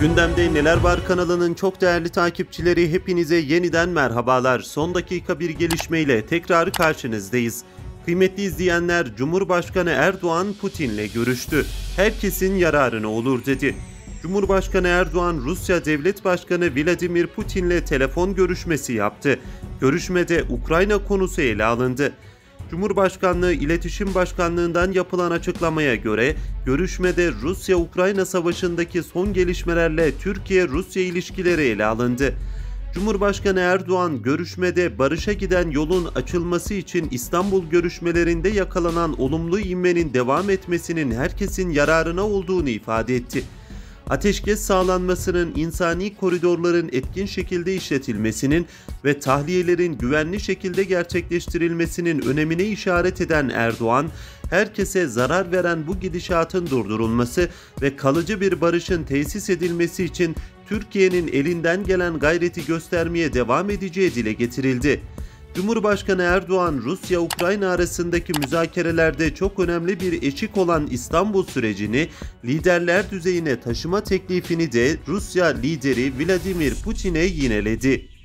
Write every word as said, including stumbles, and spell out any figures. Gündemde Neler Var kanalının çok değerli takipçileri, hepinize yeniden merhabalar. Son dakika bir gelişmeyle tekrar karşınızdayız. Kıymetli izleyenler, Cumhurbaşkanı Erdoğan Putin'le görüştü. Herkesin yararına olur dedi. Cumhurbaşkanı Erdoğan, Rusya Devlet Başkanı Vladimir Putin'le telefon görüşmesi yaptı. Görüşmede Ukrayna konusu ele alındı. Cumhurbaşkanlığı İletişim Başkanlığı'ndan yapılan açıklamaya göre, görüşmede Rusya-Ukrayna savaşındaki son gelişmelerle Türkiye-Rusya ilişkileri ele alındı. Cumhurbaşkanı Erdoğan, görüşmede barışa giden yolun açılması için İstanbul görüşmelerinde yakalanan olumlu ivmenin devam etmesinin herkesin yararına olduğunu ifade etti. Ateşkes sağlanmasının, insani koridorların etkin şekilde işletilmesinin ve tahliyelerin güvenli şekilde gerçekleştirilmesinin önemine işaret eden Erdoğan, herkese zarar veren bu gidişatın durdurulması ve kalıcı bir barışın tesis edilmesi için Türkiye'nin elinden gelen gayreti göstermeye devam edeceği dile getirildi. Cumhurbaşkanı Erdoğan, Rusya-Ukrayna arasındaki müzakerelerde çok önemli bir eşik olan İstanbul sürecini liderler düzeyine taşıma teklifini de Rusya lideri Vladimir Putin'e yineledi.